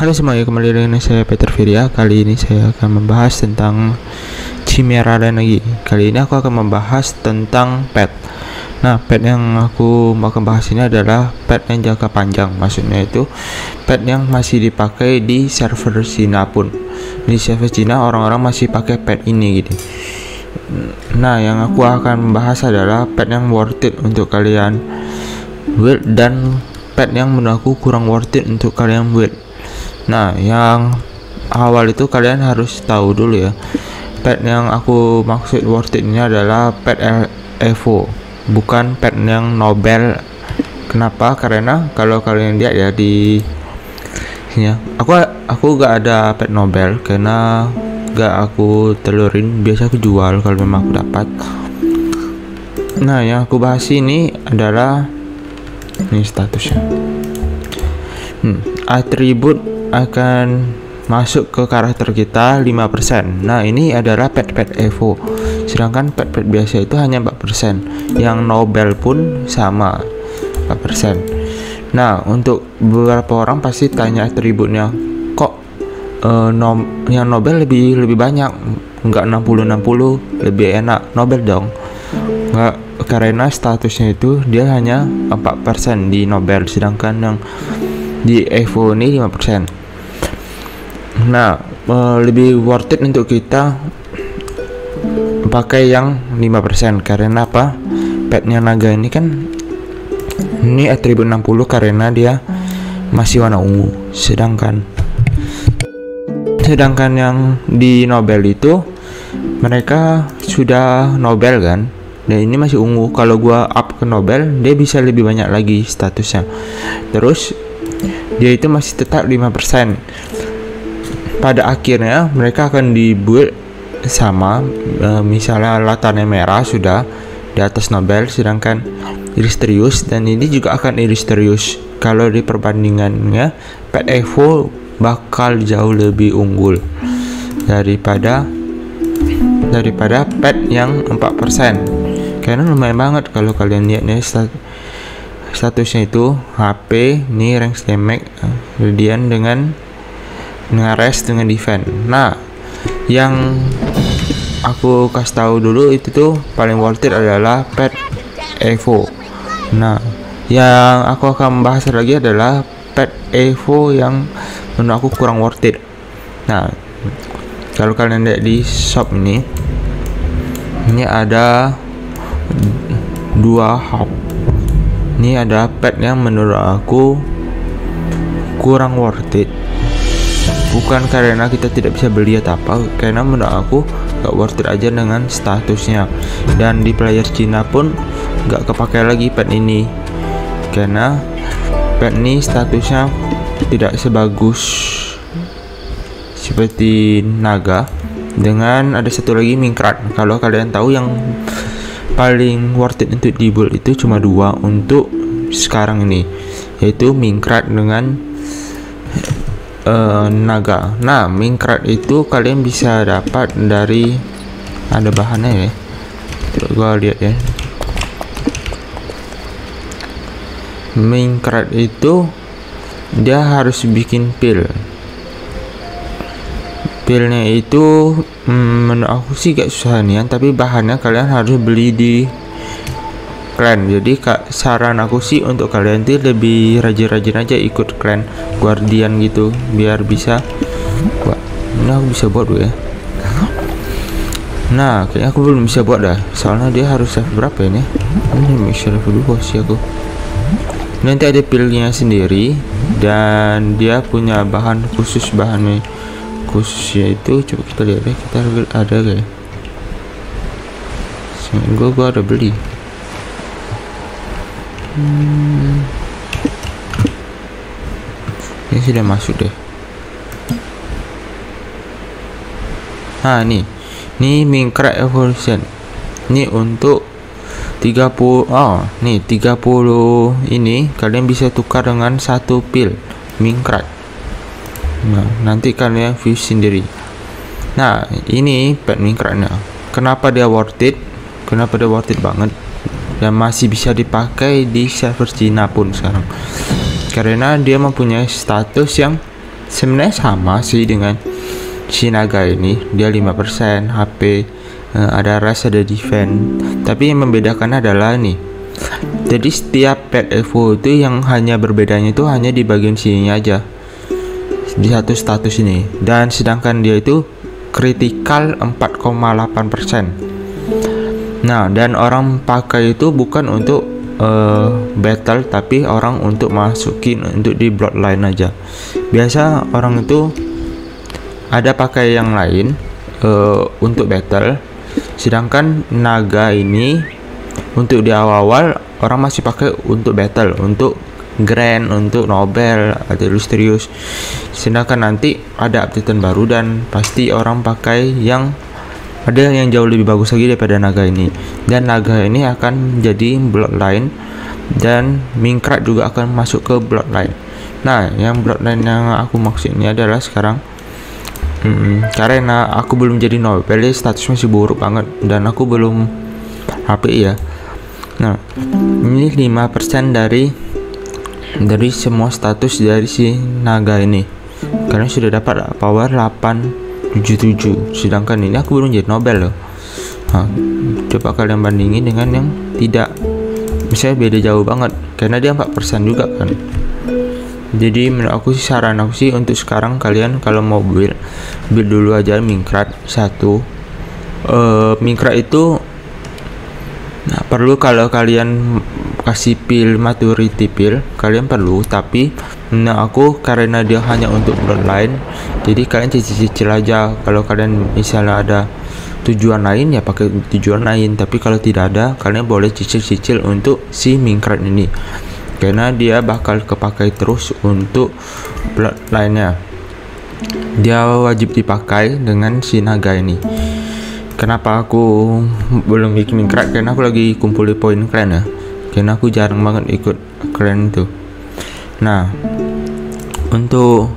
Halo semuanya, kembali dengan saya Peter Viriya. Kali ini saya akan membahas tentang Chimeraland lagi. Kali ini aku akan membahas tentang pet. Nah, pet yang aku akan bahas ini adalah pet yang jangka panjang. Maksudnya itu pet yang masih dipakai di server Cina pun. Di server Cina orang-orang masih pakai pet ini gitu. Nah, yang aku akan membahas adalah pet yang worth it untuk kalian build dan pet yang menurut aku kurang worth it untuk kalian build. Nah, yang awal itu kalian harus tahu dulu ya, pet yang aku maksud worth it ini adalah pet Evo, bukan pet yang Nobel. Kenapa? Karena kalau kalian lihat ya di sini, aku gak ada pet Nobel karena gak aku telurin, biasa aku jual kalau memang aku dapat. Nah, yang aku bahas ini adalah ini statusnya. Atribut akan masuk ke karakter kita 5%. Nah, ini adalah pet-pet Evo, sedangkan pet-pet biasa itu hanya 4%. Yang Nobel pun sama 4%. Nah, untuk beberapa orang pasti tanya atributnya, kok yang Nobel lebih banyak, enggak 60-60, lebih enak Nobel dong. Enggak, karena statusnya itu dia hanya 4% di Nobel, sedangkan yang di Evo ini 5%. Nah, lebih worth it untuk kita pakai yang 5% karena apa? Petnya naga ini kan ini atribut 60 karena dia masih warna ungu. Sedangkan yang di Nobel itu mereka sudah Nobel kan. Dan ini masih ungu. Kalau gua up ke Nobel, dia bisa lebih banyak lagi statusnya. Terus dia itu masih tetap 5%. Pada akhirnya mereka akan dibuat sama, misalnya latarnya merah sudah di atas Nobel, sedangkan Iristerius dan ini juga akan Iristerius. Kalau di perbandingannya pet Evo bakal jauh lebih unggul daripada pet yang 4%, karena lumayan banget. Kalau kalian lihatnya statusnya itu HP, ini rank damage, kemudian dengan rest, dengan defense. Nah, yang aku kasih tahu dulu itu tuh paling worth it adalah pet Evo. Nah, yang aku akan bahas lagi adalah pet Evo yang menurut aku kurang worth it. Nah, kalau kalian lihat di shop ini ada dua hub. Ini ada pet yang menurut aku kurang worth it. Bukan karena kita tidak bisa beli atau apa, karena menurut aku gak worth it aja dengan statusnya. Dan di player Cina pun gak kepakai lagi pet ini, karena pet ini statusnya tidak sebagus seperti naga. Dengan ada satu lagi Mingkrat. Kalau kalian tahu yang paling worth it untuk di build itu cuma dua untuk sekarang ini, yaitu Mingkrat dengan naga. Nah, Mingkrat itu kalian bisa dapat dari ada bahannya ya. Gua lihat ya. Mingkrat itu dia harus bikin pil. Pilnya itu menurut aku sih gak susah nian, tapi bahannya kalian harus beli di clan. Jadi saran aku sih untuk kalian tuh lebih rajin-rajin aja ikut clan guardian gitu biar bisa buat. Nah, aku bisa buat dulu ya. Nah, kayaknya aku belum bisa buat dah, soalnya dia harus level berapa ini? Ini mixer level 2 sih aku. Nanti ada pilnya sendiri dan dia punya bahan khusus, bahannya khususnya itu coba kita lihat deh, kita ada kayak gua ada beli. Ini sudah masuk deh. Nah, ini Mingkrat evolution. Ini untuk 30. Oh, nih 30 ini kalian bisa tukar dengan satu pil Mingkrat. Nah, nanti kalian view sendiri. Nah, ini pet Mingkratnya. Kenapa dia worth it? Kenapa dia worth it banget? Dan masih bisa dipakai di server Cina pun sekarang, karena dia mempunyai status yang sebenarnya sama sih dengan si naga ini, dia 5% HP, ada rush, ada defense, tapi yang membedakan adalah nih, jadi setiap pet evo itu yang hanya berbedanya itu hanya di bagian sini aja, di satu status ini, dan sedangkan dia itu kritikal 4,8%. Nah, dan orang pakai itu bukan untuk battle, tapi orang untuk masukin untuk di bloodline aja. Biasa orang itu ada pakai yang lain untuk battle, sedangkan naga ini untuk di awal-awal orang masih pakai untuk battle, untuk grand, untuk nobel atau illustrious. Sedangkan nanti ada updatean baru dan pasti orang pakai yang ada yang jauh lebih bagus lagi daripada naga ini, dan naga ini akan jadi bloodline dan mingkrat juga akan masuk ke bloodline. Nah, yang bloodline yang aku maksud ini adalah sekarang karena aku belum jadi nobel, status masih buruk banget dan aku belum HP ya. Nah, ini 5% dari semua status dari si naga ini, karena sudah dapat power 877, sedangkan ini aku belum jadi nobel loh. Nah, coba kalian bandingin dengan yang tidak, misalnya beda jauh banget karena dia 4% juga kan. Jadi menurut aku sih, saran aku sih untuk sekarang kalian kalau mau build dulu aja mingkrat satu. Mingkrat itu perlu kalau kalian kasih pil maturity pil, kalian perlu, tapi nah aku karena dia hanya untuk bloodline, jadi kalian cicil-cicil aja. Kalau kalian misalnya ada tujuan lain ya pakai tujuan lain, tapi kalau tidak ada kalian boleh cicil-cicil untuk si mingkrat ini karena dia bakal kepakai terus untuk bloodline-nya. Dia wajib dipakai dengan si naga ini. Kenapa aku belum bikin mingkrat? Karena aku lagi kumpulin poin clan ya, karena aku jarang banget ikut clan tuh. Nah, untuk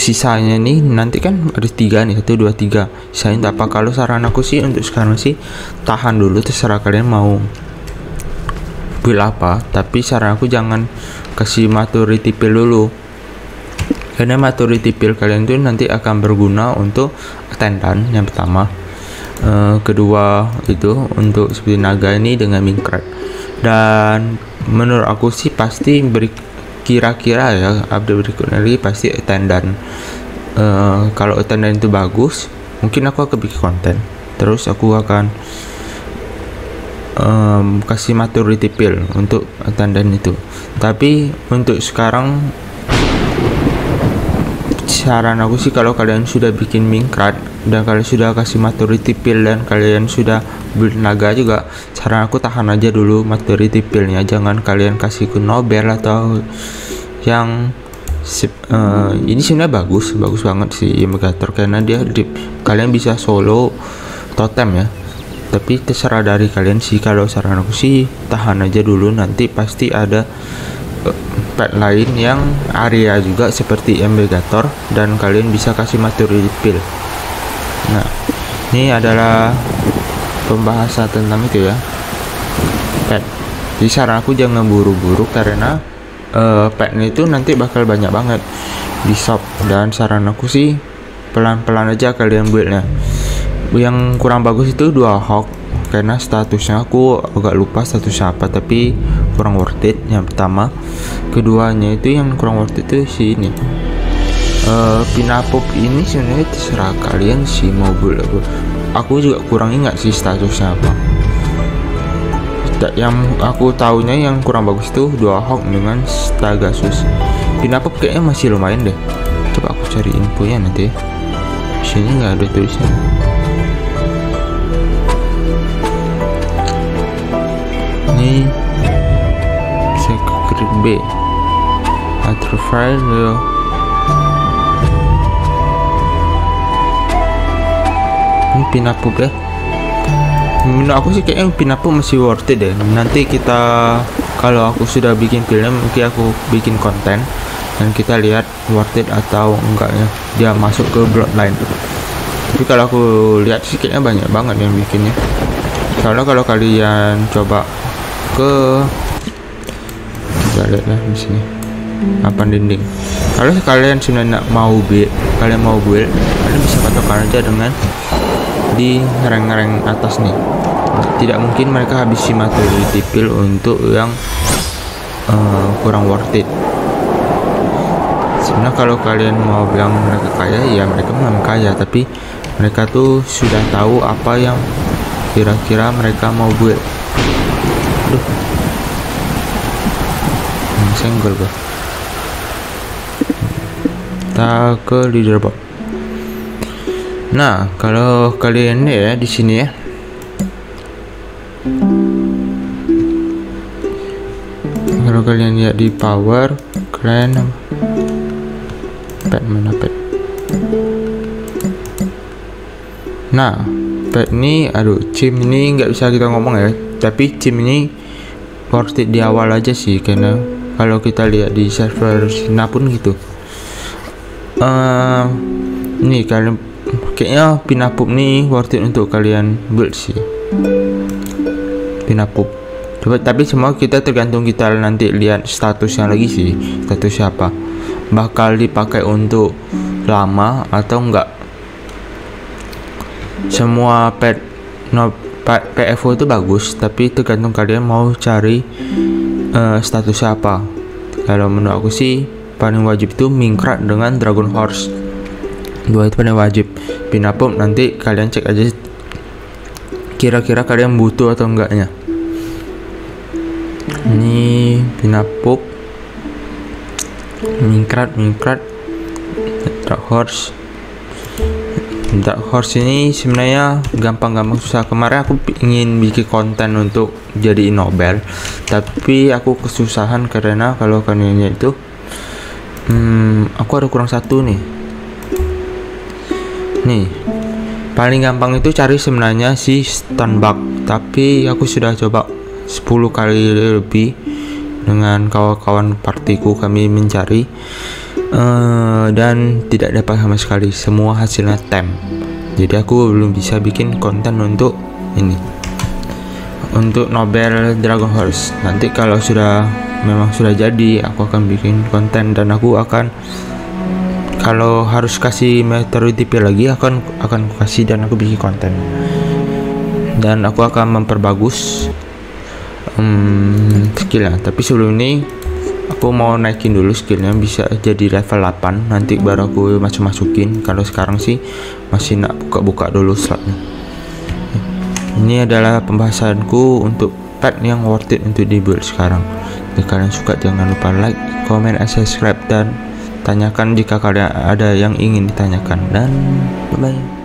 sisanya nih nanti kan ada 3 nih, 1, 2, 3. Sisanya tak apa. Kalau saran aku sih untuk sekarang sih tahan dulu, terserah kalian mau build apa, tapi saran aku jangan kasih maturity pill dulu, karena maturity pill kalian tuh nanti akan berguna untuk attendance yang pertama, kedua itu untuk seperti naga ini dengan mingkrat. Dan menurut aku sih pasti kira-kira ya update berikutnya lagi pasti attendance. Kalau attendance itu bagus, mungkin aku akan bikin konten, terus aku akan kasih maturity pill untuk attendance itu. Tapi untuk sekarang saran aku sih kalau kalian sudah bikin mingkrat dan kalian sudah kasih maturity pill dan kalian sudah build naga juga, saran aku tahan aja dulu maturity pillnya, jangan kalian kasih ke nobel atau yang ini sebenarnya bagus banget sih Imagator, karena dia kalian bisa solo totem ya, tapi terserah dari kalian sih. Kalau saran aku sih tahan aja dulu, nanti pasti ada pet lain yang area juga seperti Imagator dan kalian bisa kasih maturity pill. Nah, ini adalah pembahasan tentang itu ya pet. Jadi saran aku jangan buru-buru karena petnya itu nanti bakal banyak banget di shop, dan saran aku sih pelan-pelan aja kalian buildnya. Yang kurang bagus itu 2 hawk, karena statusnya aku agak lupa status apa, tapi kurang worth it yang pertama. Keduanya itu yang kurang worth it itu si ini Pinapop ini, sebenarnya terserah kalian si mobil. Aku juga kurang ingat sih statusnya apa. Yang aku tahunya yang kurang bagus itu 2 hawk dengan Stagasus. Pinapop kayaknya masih lumayan deh. Coba aku cari infonya nanti. Sini nggak ada tulisan. Ini Secret B Atrophy loh. Pinapop ya, menurut aku sih kayaknya Pinapop masih worth it deh. Nanti kita kalau aku sudah bikin film, mungkin aku bikin konten dan kita lihat worth it atau enggaknya dia masuk ke bloodline. Tapi kalau aku lihat sih kayaknya banyak banget yang bikinnya. Soalnya kalau kalian coba kita lihat lah di sini. papan dinding. Kalau kalian sebenarnya kalian mau build, kalian bisa patokan aja dengan di reng-reng atas nih. Tidak mungkin mereka habisi materi tipil untuk yang kurang worth it. Sebenarnya kalau kalian mau bilang mereka kaya, ya mereka memang kaya, tapi mereka tuh sudah tahu apa yang kira-kira mereka mau buat. Aduh, senggol gue. Kita ke leaderboard. Nah, kalau kalian ya di sini ya, kalau kalian lihat di power, kalian pet mana pet. Nah, pet ini, aduh, chim ini nggak bisa kita ngomong ya. Tapi chim ini worth it di awal aja sih, karena kalau kita lihat di server Sina pun gitu. Nih kalian kayaknya pinapup nih worth it untuk kalian build sih. Pinapup. Coba, tapi semua kita tergantung kita nanti lihat statusnya lagi sih. Status siapa? Bakal dipakai untuk lama atau enggak? Semua pet PFO itu bagus, tapi tergantung kalian mau cari status apa. Kalau menurut aku sih paling wajib itu Mingkrat dengan Dragon Horse, dua itu paling wajib. Pinapum nanti kalian cek aja kira-kira kalian butuh atau enggaknya. Ini Pinapum, Mingkrat, Dragon Horse. Dark Horse ini sebenarnya gampang-gampang susah. Kemarin aku ingin bikin konten untuk jadi Nobel, tapi aku kesusahan karena kalau kanannya itu aku ada kurang satu nih. Nih, paling gampang itu cari sebenarnya si Stunbug, tapi aku sudah coba 10 kali lebih dengan kawan-kawan partiku. Kami mencari dan tidak dapat sama sekali, semua hasilnya temp. Jadi aku belum bisa bikin konten untuk ini, untuk Nobel Dragon Horse. Nanti kalau sudah memang sudah jadi, aku akan bikin konten dan aku akan, kalau harus kasih metode tipe lagi, akan kasih dan aku bikin konten, dan aku akan memperbagus skillnya. Tapi sebelum ini aku mau naikin dulu skillnya, bisa jadi level 8, nanti baru aku masukin. Kalau sekarang sih masih nak buka-buka dulu slotnya. Ini adalah pembahasanku untuk pet yang worth it untuk dibuild sekarang. Jika kalian suka, jangan lupa like, comment, and subscribe, dan tanyakan jika kalian ada yang ingin ditanyakan. Dan bye-bye.